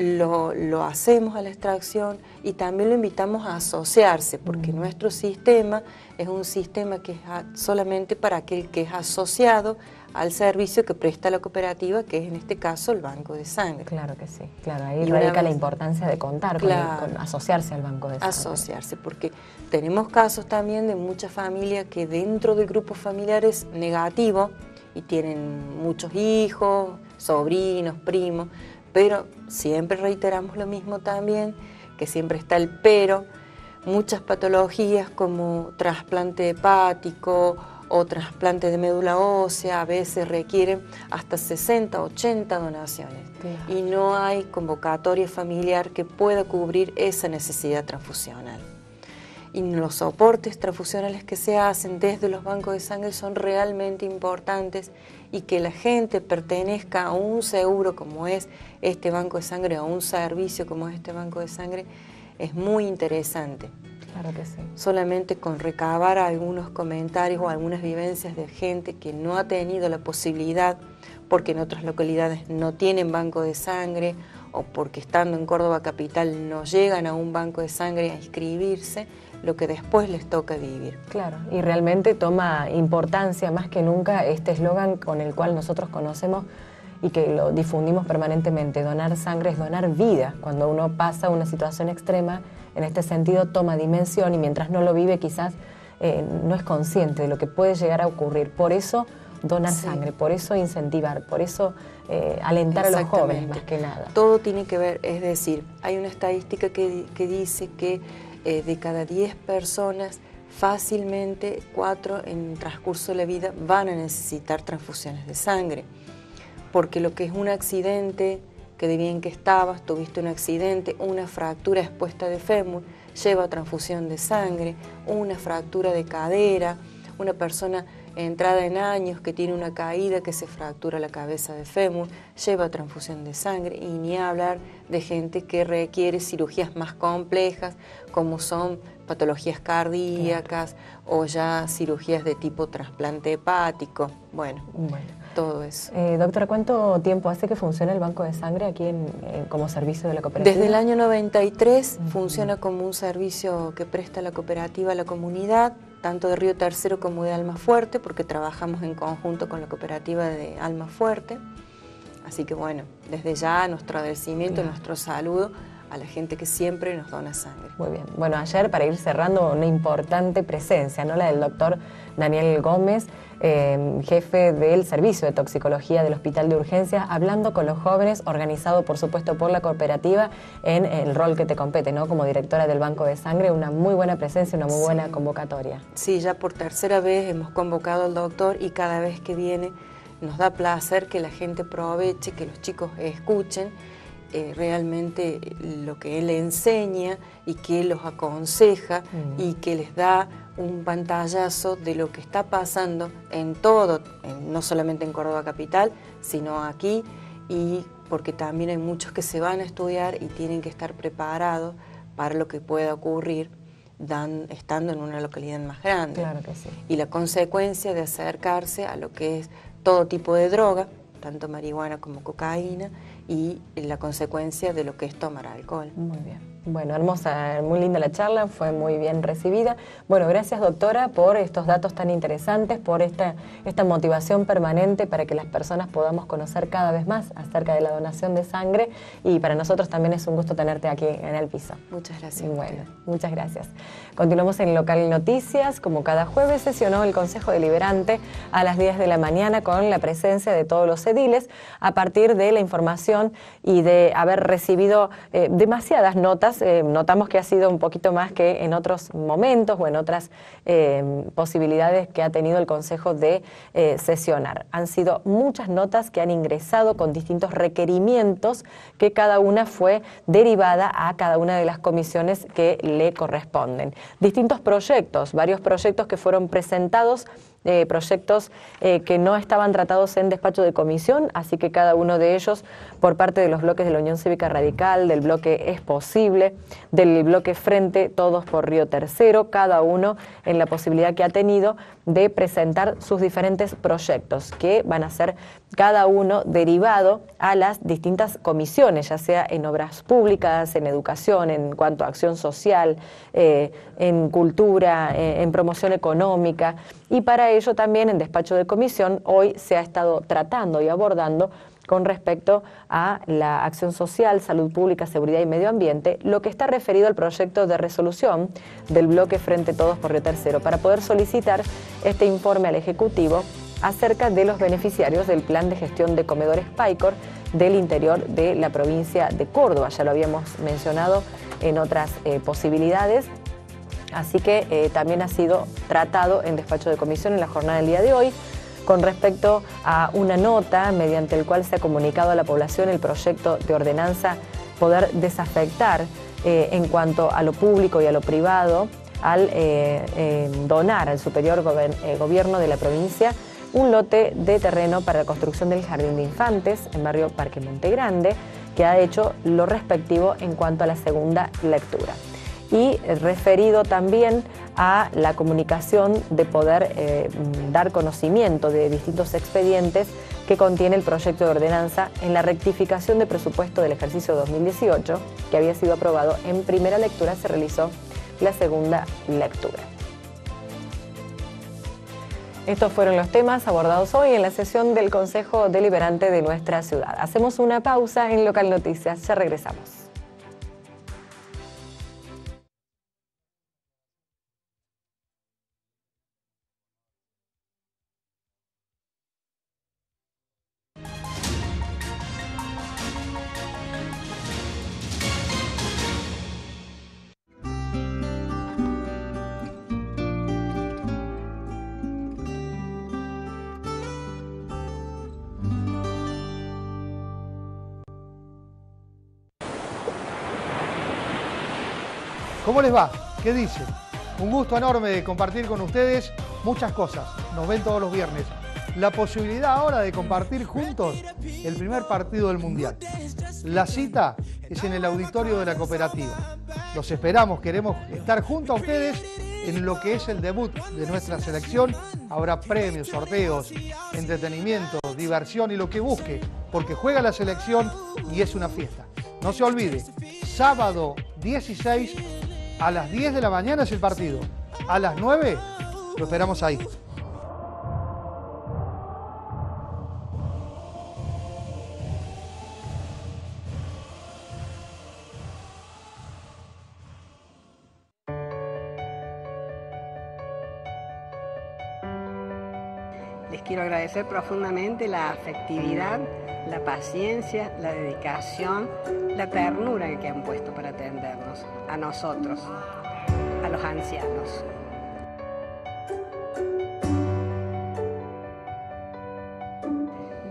Lo, lo hacemos a la extracción y también lo invitamos a asociarse, porque mm. nuestro sistema es un sistema que es solamente para aquel que es asociado al servicio que presta la cooperativa, que es en este caso el banco de sangre. Claro que sí, claro, ahí y radica vez, la importancia de contar, claro, con, el, con asociarse al banco de sangre. Asociarse, porque tenemos casos también de muchas familias que dentro del grupo familiar es negativo y tienen muchos hijos, sobrinos, primos, pero siempre reiteramos lo mismo también, que siempre está el pero. Muchas patologías como trasplante hepático o trasplante de médula ósea a veces requieren hasta sesenta, ochenta donaciones. Sí. Y no hay convocatoria familiar que pueda cubrir esa necesidad transfusional. Y los soportes transfusionales que se hacen desde los bancos de sangre son realmente importantes, y que la gente pertenezca a un seguro como es este banco de sangre, a un servicio como es este banco de sangre, es muy interesante. Claro que sí. Solamente con recabar algunos comentarios o algunas vivencias de gente que no ha tenido la posibilidad, porque en otras localidades no tienen banco de sangre, o porque estando en Córdoba capital no llegan a un banco de sangre a inscribirse, lo que después les toca vivir. Claro, y realmente toma importancia más que nunca este eslogan con el cual nosotros conocemos y que lo difundimos permanentemente: donar sangre es donar vida. Cuando uno pasa una situación extrema, en este sentido toma dimensión, y mientras no lo vive quizás eh, no es consciente de lo que puede llegar a ocurrir. Por eso donar sí. sangre, por eso incentivar, por eso eh, alentar a los jóvenes más que nada. Todo tiene que ver, es decir, hay una estadística que, que dice que eh, de cada diez personas, fácilmente cuatro en el transcurso de la vida van a necesitar transfusiones de sangre, porque lo que es un accidente, que de bien que estabas, tuviste un accidente, una fractura expuesta de fémur, lleva transfusión de sangre, una fractura de cadera, una persona entrada en años que tiene una caída, que se fractura la cabeza de fémur, lleva transfusión de sangre, y ni hablar de gente que requiere cirugías más complejas, como son patologías cardíacas, claro, o ya cirugías de tipo trasplante hepático, bueno, bueno. todo eso. Eh, doctora, ¿cuánto tiempo hace que funciona el banco de sangre aquí en, en, como servicio de la cooperativa? Desde el año noventa y tres uh-huh. funciona como un servicio que presta la cooperativa a la comunidad, tanto de Río Tercero como de Alma Fuerte, porque trabajamos en conjunto con la cooperativa de Alma Fuerte. Así que bueno, desde ya nuestro agradecimiento, claro, nuestro saludo a la gente que siempre nos dona sangre. Muy bien. Bueno, ayer, para ir cerrando, una importante presencia, ¿no? La del doctor Daniel Gómez, eh, jefe del Servicio de Toxicología del Hospital de Urgencias, hablando con los jóvenes, organizado, por supuesto, por la cooperativa, en el rol que te compete, ¿no? Como directora del Banco de Sangre, una muy buena presencia, una muy buena convocatoria. Sí, ya por tercera vez hemos convocado al doctor y cada vez que viene nos da placer que la gente aproveche, que los chicos escuchen Eh, realmente lo que él enseña y que los aconseja mm. y que les da un pantallazo de lo que está pasando en todo, en, no solamente en Córdoba Capital, sino aquí, y porque también hay muchos que se van a estudiar y tienen que estar preparados para lo que pueda ocurrir dan, estando en una localidad más grande. Claro que sí. Y la consecuencia de acercarse a lo que es todo tipo de droga, tanto marihuana como cocaína, y la consecuencia de lo que es tomar alcohol. Muy bien. Bueno, hermosa, muy linda la charla, fue muy bien recibida. Bueno, gracias, doctora, por estos datos tan interesantes, por esta, esta motivación permanente para que las personas podamos conocer cada vez más acerca de la donación de sangre, y para nosotros también es un gusto tenerte aquí en El Piso. Muchas gracias. Bueno, muchas gracias. Continuamos en Local Noticias. Como cada jueves, sesionó el Consejo Deliberante a las diez de la mañana con la presencia de todos los ediles, a partir de la información y de haber recibido eh, demasiadas notas. Eh, notamos que ha sido un poquito más que en otros momentos o en otras eh, posibilidades que ha tenido el Consejo de eh, sesionar. Han sido muchas notas que han ingresado con distintos requerimientos, que cada una fue derivada a cada una de las comisiones que le corresponden. Distintos proyectos, varios proyectos que fueron presentados, Eh, proyectos eh, que no estaban tratados en despacho de comisión, así que cada uno de ellos por parte de los bloques de la Unión Cívica Radical, del bloque Es Posible, del bloque Frente Todos por Río Tercero, cada uno en la posibilidad que ha tenido de presentar sus diferentes proyectos, que van a ser cada uno derivado a las distintas comisiones, ya sea en obras públicas, en educación, en cuanto a acción social, eh, en cultura, eh, en promoción económica. Y para ello también en despacho de comisión hoy se ha estado tratando y abordando con respecto a la acción social, salud pública, seguridad y medio ambiente, lo que está referido al proyecto de resolución del bloque Frente Todos por Río Tercero, para poder solicitar este informe al Ejecutivo acerca de los beneficiarios del plan de gestión de comedores PAICOR del interior de la provincia de Córdoba. Ya lo habíamos mencionado en otras eh, posibilidades. Así que eh, también ha sido tratado en despacho de comisión en la jornada del día de hoy, con respecto a una nota mediante el cual se ha comunicado a la población el proyecto de ordenanza poder desafectar eh, en cuanto a lo público y a lo privado al eh, eh, donar al superior eh, gobierno de la provincia un lote de terreno para la construcción del jardín de infantes en barrio Parque Monte Grande, que ha hecho lo respectivo en cuanto a la segunda lectura. Y referido también a la comunicación de poder eh, dar conocimiento de distintos expedientes que contiene el proyecto de ordenanza en la rectificación de presupuesto del ejercicio dos mil dieciocho, que había sido aprobado en primera lectura, se realizó la segunda lectura. Estos fueron los temas abordados hoy en la sesión del Consejo Deliberante de nuestra ciudad. Hacemos una pausa en Local Noticias, ya regresamos. ¿Cómo les va? ¿Qué dicen? Un gusto enorme de compartir con ustedes muchas cosas. Nos ven todos los viernes. La posibilidad ahora de compartir juntos el primer partido del Mundial. La cita es en el auditorio de la cooperativa. Los esperamos, queremos estar junto a ustedes en lo que es el debut de nuestra selección. Habrá premios, sorteos, entretenimiento, diversión y lo que busque, porque juega la selección y es una fiesta. No se olvide, sábado dieciséis... a las diez de la mañana es el partido. A las nueve lo esperamos ahí. Les quiero agradecer profundamente la afectividad, la paciencia, la dedicación, la ternura que han puesto para atendernos, a nosotros, a los ancianos.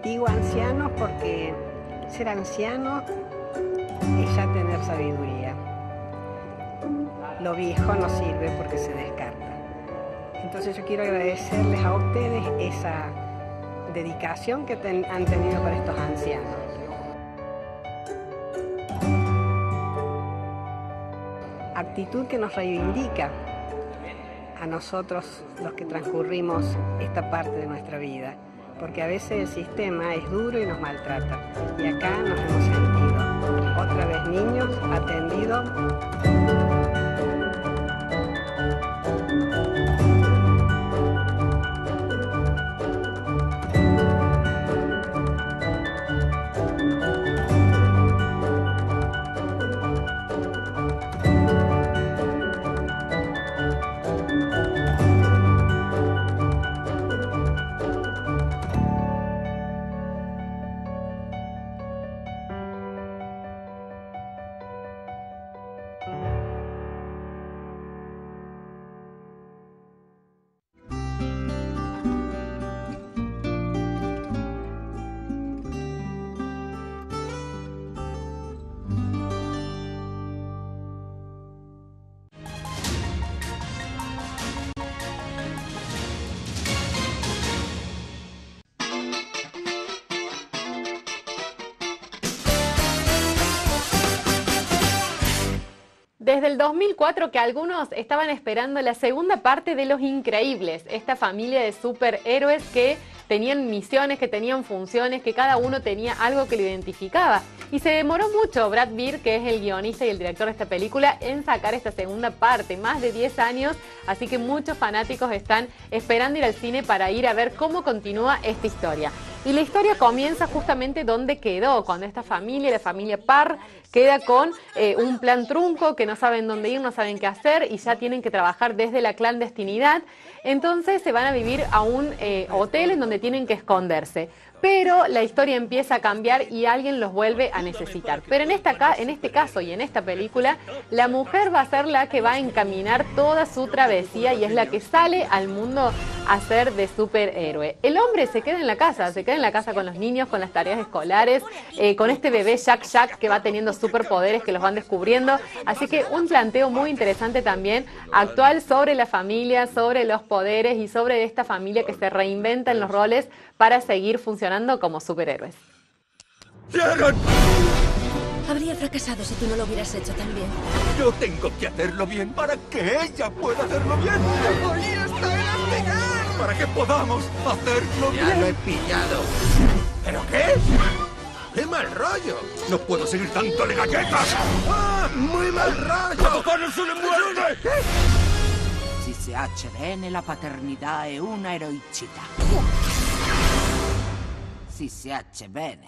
Digo ancianos porque ser anciano es ya tener sabiduría. Lo viejo no sirve porque se descarta. Entonces yo quiero agradecerles a ustedes esa dedicación que ten, han tenido para estos ancianos. Actitud que nos reivindica a nosotros los que transcurrimos esta parte de nuestra vida, porque a veces el sistema es duro y nos maltrata. Y acá nos hemos sentido otra vez niños, atendidos. Desde el dos mil cuatro que algunos estaban esperando la segunda parte de Los Increíbles, esta familia de superhéroes que tenían misiones, que tenían funciones, que cada uno tenía algo que lo identificaba. Y se demoró mucho Brad Bird, que es el guionista y el director de esta película, en sacar esta segunda parte, más de diez años, así que muchos fanáticos están esperando ir al cine para ir a ver cómo continúa esta historia. Y la historia comienza justamente donde quedó, cuando esta familia, la familia Parr, queda con eh, un plan trunco, que no saben dónde ir, no saben qué hacer y ya tienen que trabajar desde la clandestinidad. Entonces se van a vivir a un eh, hotel en donde tienen que esconderse. Pero la historia empieza a cambiar y alguien los vuelve a necesitar. Pero en, esta, en este caso y en esta película, la mujer va a ser la que va a encaminar toda su travesía y es la que sale al mundo a ser de superhéroe. El hombre se queda en la casa, se queda en la casa con los niños, con las tareas escolares, eh, con este bebé Jack Jack que va teniendo superpoderes que los van descubriendo. Así que un planteo muy interesante también, actual, sobre la familia, sobre los poderes y sobre esta familia que se reinventa en los roles para seguir funcionando como superhéroes. Habría fracasado si tú no lo hubieras hecho tan bien. Yo tengo que hacerlo bien para que ella pueda hacerlo bien. ¡Ahí está el final! Para que podamos hacerlo bien. Ya lo he pillado. ¿Pero qué? ¡Qué mal rollo! ¡No puedo seguir dándole galletas! ¡Ah, muy mal rollo! ¡Cojones un envuelve! Si se accerene la paternidad es una eroicita. Si se hace bene.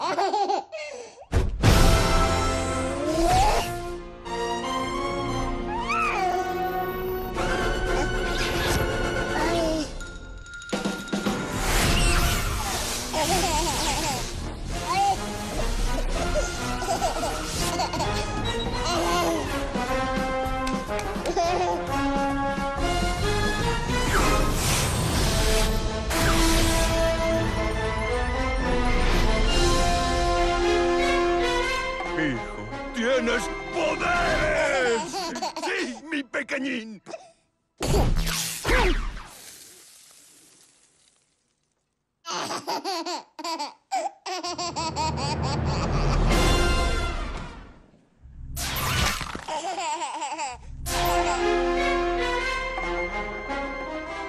¡Tienes poderes! ¡Sí, mi pequeñín!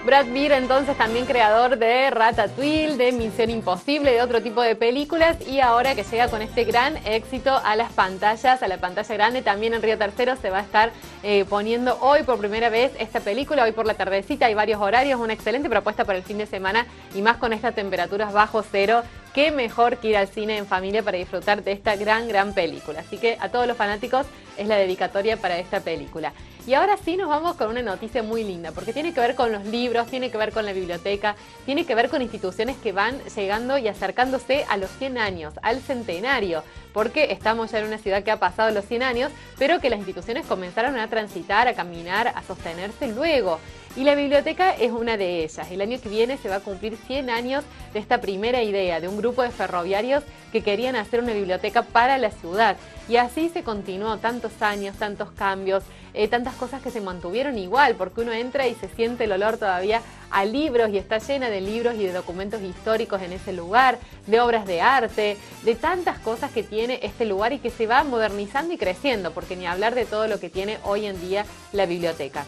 Brad Bird, entonces también creador de Ratatouille, de Misión Imposible, de otro tipo de películas, y ahora que llega con este gran éxito a las pantallas, a la pantalla grande, también en Río Tercero se va a estar eh, poniendo hoy por primera vez esta película, hoy por la tardecita, hay varios horarios, una excelente propuesta para el fin de semana y más con estas temperaturas bajo cero, qué mejor que ir al cine en familia para disfrutar de esta gran, gran película. Así que a todos los fanáticos es la dedicatoria para esta película. Y ahora sí nos vamos con una noticia muy linda, porque tiene que ver con los libros, tiene que ver con la biblioteca, tiene que ver con instituciones que van llegando y acercándose a los cien años, al centenario, porque estamos ya en una ciudad que ha pasado los cien años, pero que las instituciones comenzaron a transitar, a caminar, a sostenerse luego. Y la biblioteca es una de ellas. El año que viene se va a cumplir cien años de esta primera idea de un grupo de ferroviarios que querían hacer una biblioteca para la ciudad. Y así se continuó tantos años, tantos cambios, eh, tantas cosas que se mantuvieron igual, porque uno entra y se siente el olor todavía a libros y está llena de libros y de documentos históricos en ese lugar, de obras de arte, de tantas cosas que tiene este lugar y que se va modernizando y creciendo, porque ni hablar de todo lo que tiene hoy en día la biblioteca.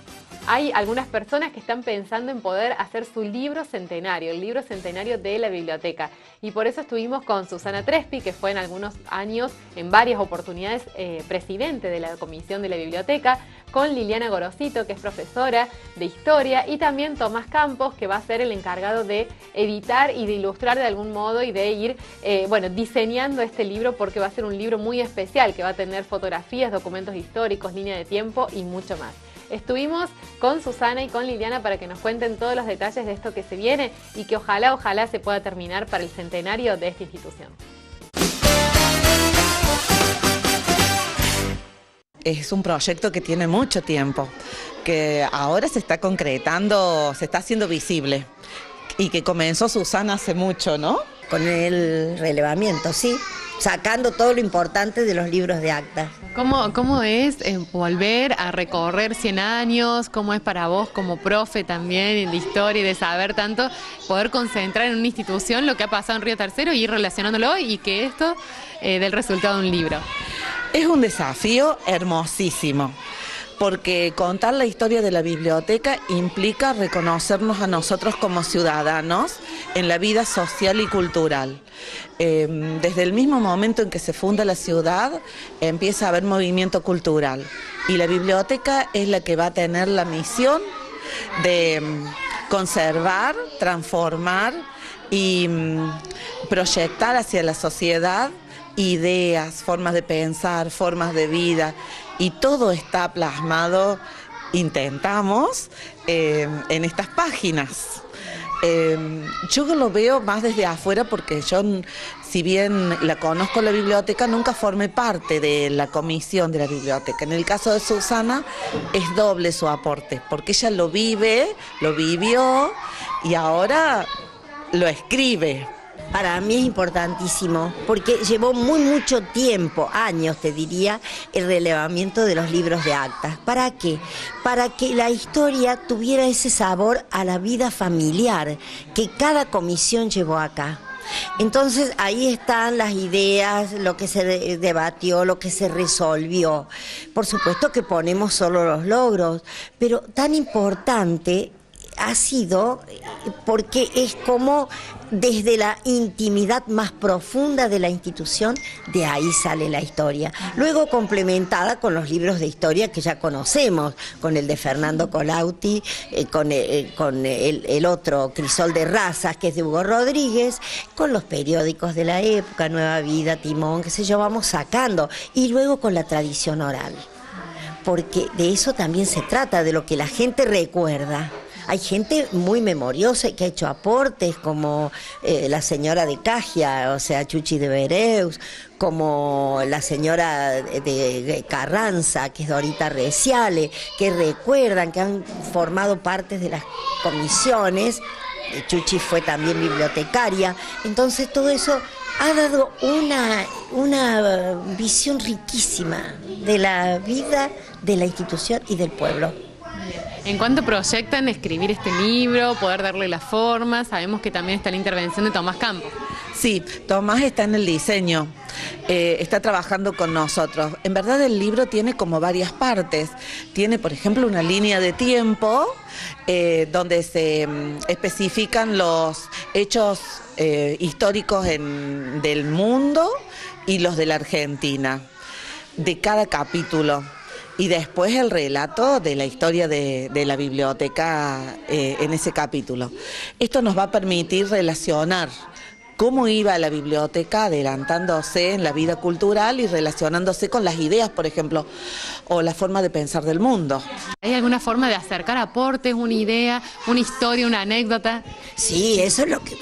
Hay algunas personas que están pensando en poder hacer su libro centenario, el libro centenario de la biblioteca. Y por eso estuvimos con Susana Trespi, que fue en algunos años, en varias oportunidades, eh, presidente de la Comisión de la Biblioteca, con Liliana Gorosito, que es profesora de Historia, y también Tomás Campos, que va a ser el encargado de editar y de ilustrar de algún modo y de ir eh, bueno, diseñando este libro, porque va a ser un libro muy especial, que va a tener fotografías, documentos históricos, línea de tiempo y mucho más. Estuvimos con Susana y con Liliana para que nos cuenten todos los detalles de esto que se viene y que ojalá, ojalá se pueda terminar para el centenario de esta institución. Es un proyecto que tiene mucho tiempo, que ahora se está concretando, se está haciendo visible y que comenzó Susana hace mucho, ¿no? Con el relevamiento, sí, sacando todo lo importante de los libros de actas. ¿Cómo, cómo es eh, volver a recorrer cien años? ¿Cómo es para vos como profe también de historia y de saber tanto, poder concentrar en una institución lo que ha pasado en Río Tercero y ir relacionándolo y que esto eh, dé el resultado de un libro? Es un desafío hermosísimo, porque contar la historia de la biblioteca implica reconocernos a nosotros como ciudadanos en la vida social y cultural. Eh, desde el mismo momento en que se funda la ciudad, empieza a haber movimiento cultural, y la biblioteca es la que va a tener la misión de conservar, transformar y proyectar hacia la sociedad ideas, formas de pensar, formas de vida, y todo está plasmado, intentamos, eh, en estas páginas. Eh, yo lo veo más desde afuera, porque yo, si bien la conozco la biblioteca, nunca formé parte de la comisión de la biblioteca. En el caso de Susana es doble su aporte, porque ella lo vive, lo vivió y ahora lo escribe. Para mí es importantísimo, porque llevó muy mucho tiempo, años te diría, el relevamiento de los libros de actas. ¿Para qué? Para que la historia tuviera ese sabor a la vida familiar que cada comisión llevó acá. Entonces ahí están las ideas, lo que se debatió, lo que se resolvió. Por supuesto que ponemos solo los logros, pero tan importante ha sido porque es como desde la intimidad más profunda de la institución, de ahí sale la historia. Luego complementada con los libros de historia que ya conocemos, con el de Fernando Colauti, eh, con, eh, con el, el otro Crisol de Razas, que es de Hugo Rodríguez, con los periódicos de la época, Nueva Vida, Timón, qué sé yo, vamos sacando. Y luego con la tradición oral, porque de eso también se trata, de lo que la gente recuerda. Hay gente muy memoriosa que ha hecho aportes, como eh, la señora de Cagia, o sea, Chuchi de Bereus, como la señora de, de Carranza, que es Dorita Reciale, que recuerdan, que han formado partes de las comisiones. Chuchi fue también bibliotecaria. Entonces todo eso ha dado una, una visión riquísima de la vida de la institución y del pueblo. ¿En cuánto proyectan escribir este libro, poder darle la forma? Sabemos que también está la intervención de Tomás Campos. Sí, Tomás está en el diseño, eh, está trabajando con nosotros. En verdad el libro tiene como varias partes. Tiene, por ejemplo, una línea de tiempo eh, donde se especifican los hechos eh, históricos en, del mundo y los de la Argentina, de cada capítulo. Y después el relato de la historia de, de la biblioteca eh, en ese capítulo. Esto nos va a permitir relacionar cómo iba a la biblioteca adelantándose en la vida cultural y relacionándose con las ideas, por ejemplo, o la forma de pensar del mundo. ¿Hay alguna forma de acercar aportes, una idea, una historia, una anécdota? Sí, eso es lo que,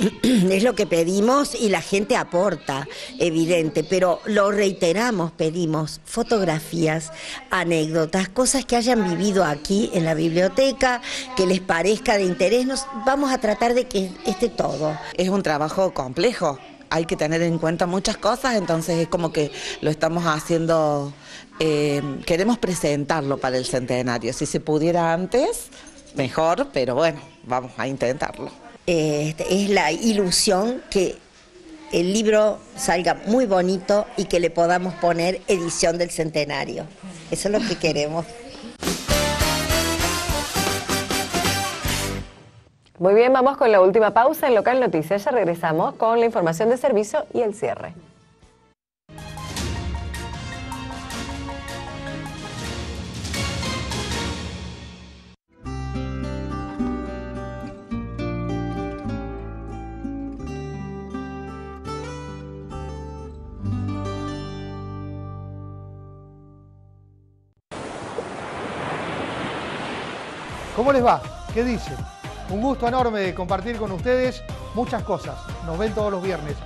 es lo que pedimos y la gente aporta, evidente, pero lo reiteramos, pedimos fotografías, anécdotas, cosas que hayan vivido aquí en la biblioteca, que les parezca de interés. Nos vamos a tratar de que esté todo. Es un trabajo complejo, hay que tener en cuenta muchas cosas, entonces es como que lo estamos haciendo, eh, queremos presentarlo para el centenario, si se pudiera antes, mejor, pero bueno, vamos a intentarlo. Eh, es la ilusión que el libro salga muy bonito y que le podamos poner edición del centenario, eso es lo que queremos. Muy bien, vamos con la última pausa en Local Noticias. Ya regresamos con la información de servicio y el cierre. ¿Cómo les va? ¿Qué dicen? Un gusto enorme de compartir con ustedes muchas cosas. Nos ven todos los viernes.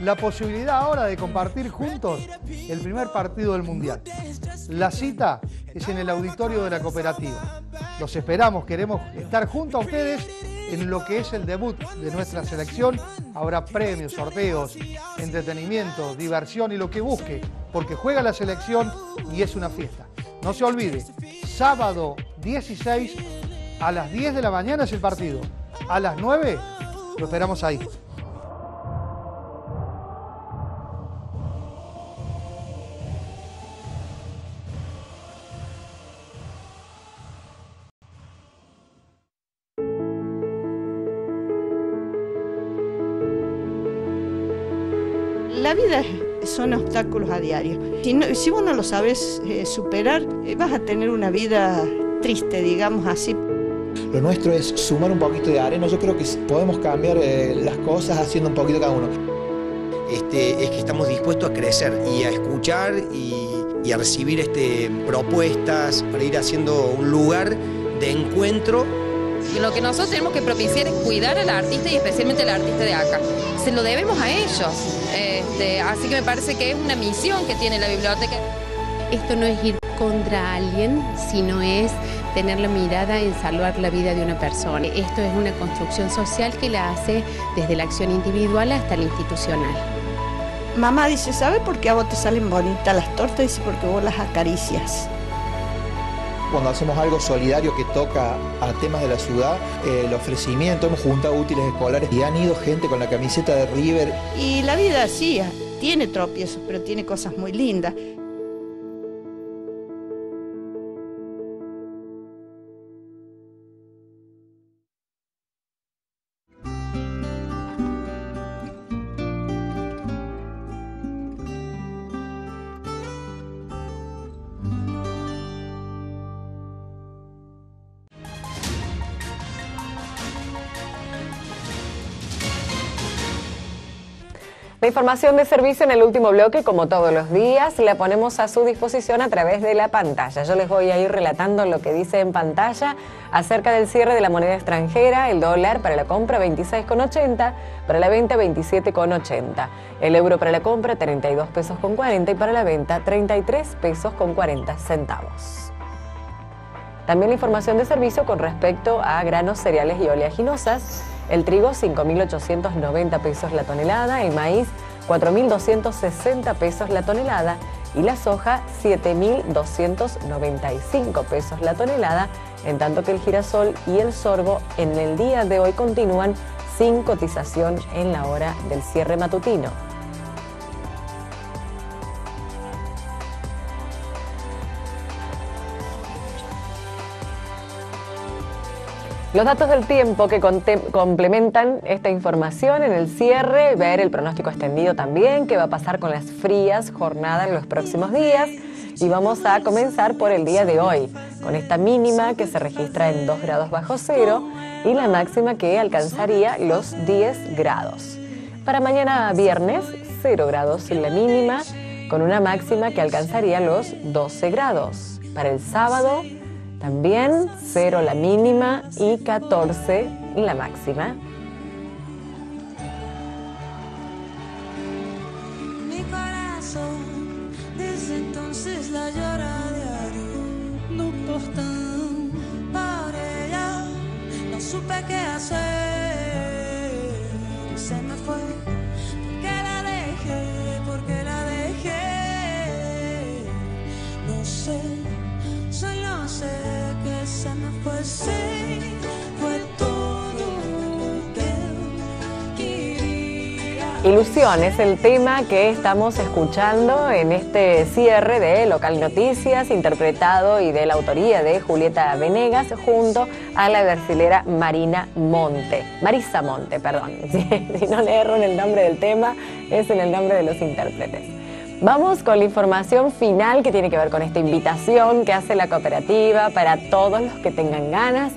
La posibilidad ahora de compartir juntos el primer partido del Mundial. La cita es en el auditorio de la cooperativa. Los esperamos, queremos estar junto a ustedes en lo que es el debut de nuestra selección. Habrá premios, sorteos, entretenimiento, diversión y lo que busque, porque juega la selección y es una fiesta. No se olvide, sábado dieciséis... a las diez de la mañana es el partido. A las nueve lo esperamos ahí. La vida son obstáculos a diario. Si, no, si vos no lo sabes eh, superar, eh, vas a tener una vida triste, digamos así. Lo nuestro es sumar un poquito de arena. Yo creo que podemos cambiar eh, las cosas haciendo un poquito cada uno. Este, es que estamos dispuestos a crecer y a escuchar y, y a recibir este, propuestas para ir haciendo un lugar de encuentro. Lo que nosotros tenemos que propiciar es cuidar al artista y especialmente al artista de acá. Se lo debemos a ellos. Este, así que me parece que es una misión que tiene la biblioteca. Esto no es ir contra alguien, sino es tener la mirada en salvar la vida de una persona. Esto es una construcción social que la hace desde la acción individual hasta la institucional. Mamá dice, ¿sabe por qué a vos te salen bonitas las tortas? Dice, porque vos las acaricias. Cuando hacemos algo solidario que toca a temas de la ciudad, el ofrecimiento, hemos juntado útiles escolares y han ido gente con la camiseta de River. Y la vida sí, tiene tropiezos, pero tiene cosas muy lindas. La información de servicio en el último bloque, como todos los días, la ponemos a su disposición a través de la pantalla. Yo les voy a ir relatando lo que dice en pantalla acerca del cierre de la moneda extranjera. El dólar para la compra veintiséis con ochenta, para la venta veintisiete con ochenta. El euro para la compra treinta y dos pesos con cuarenta y para la venta treinta y tres pesos con cuarenta centavos. También la información de servicio con respecto a granos, cereales y oleaginosas. El trigo, cinco mil ochocientos noventa pesos la tonelada, el maíz, cuatro mil doscientos sesenta pesos la tonelada y la soja, siete mil doscientos noventa y cinco pesos la tonelada, en tanto que el girasol y el sorgo en el día de hoy continúan sin cotización en la hora del cierre matutino. Los datos del tiempo que complementan esta información en el cierre, ver el pronóstico extendido también, qué va a pasar con las frías jornadas en los próximos días. Y vamos a comenzar por el día de hoy, con esta mínima que se registra en dos grados bajo cero y la máxima que alcanzaría los diez grados. Para mañana viernes, cero grados en la mínima, con una máxima que alcanzaría los doce grados. Para el sábado, también cero la mínima y catorce la máxima. Mi corazón, desde entonces la llora diario, no postan por ella, no supe qué hacer, se me fue, porque la dejé, porque la dejé, no sé, solo sé que se me fue, sí, fue Ilusión es el tema que estamos escuchando en este cierre de Local Noticias, interpretado y de la autoría de Julieta Venegas junto a la brasilera Marina Monte, Marisa Monte, perdón. Si no le erro en el nombre del tema, es en el nombre de los intérpretes. Vamos con la información final que tiene que ver con esta invitación que hace la cooperativa para todos los que tengan ganas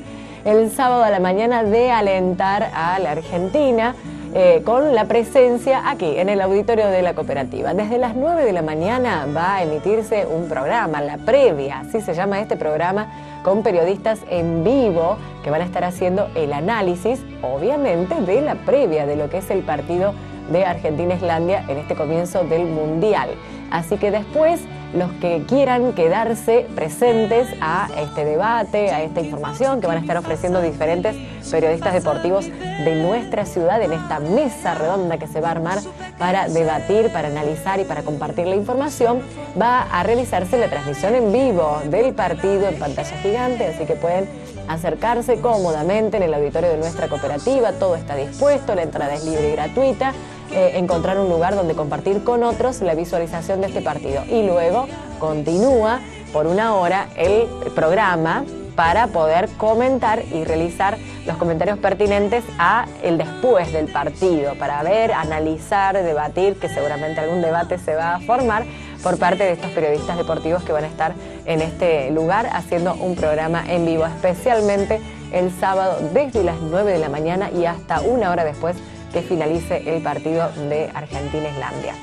el sábado a la mañana de alentar a la Argentina. Eh, con la presencia aquí en el auditorio de la cooperativa. Desde las nueve de la mañana va a emitirse un programa, La Previa, así se llama este programa, con periodistas en vivo que van a estar haciendo el análisis, obviamente, de la previa de lo que es el partido de Argentina-Islandia en este comienzo del Mundial. Así que después, los que quieran quedarse presentes a este debate, a esta información que van a estar ofreciendo diferentes periodistas deportivos de nuestra ciudad en esta mesa redonda que se va a armar para debatir, para analizar y para compartir la información, va a realizarse la transmisión en vivo del partido en pantalla gigante, así que pueden acercarse cómodamente en el auditorio de nuestra cooperativa, todo está dispuesto, la entrada es libre y gratuita. Eh, encontrar un lugar donde compartir con otros la visualización de este partido. Y luego continúa por una hora el programa para poder comentar y realizar los comentarios pertinentes a el después del partido, para ver, analizar, debatir, que seguramente algún debate se va a formar por parte de estos periodistas deportivos que van a estar en este lugar haciendo un programa en vivo, especialmente el sábado desde las nueve de la mañana y hasta una hora después que finalice el partido de Argentina-Islandia.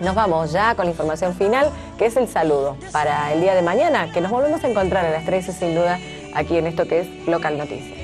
Nos vamos ya con la información final, que es el saludo para el día de mañana, que nos volvemos a encontrar a las trece sin duda aquí en esto que es Local Noticias.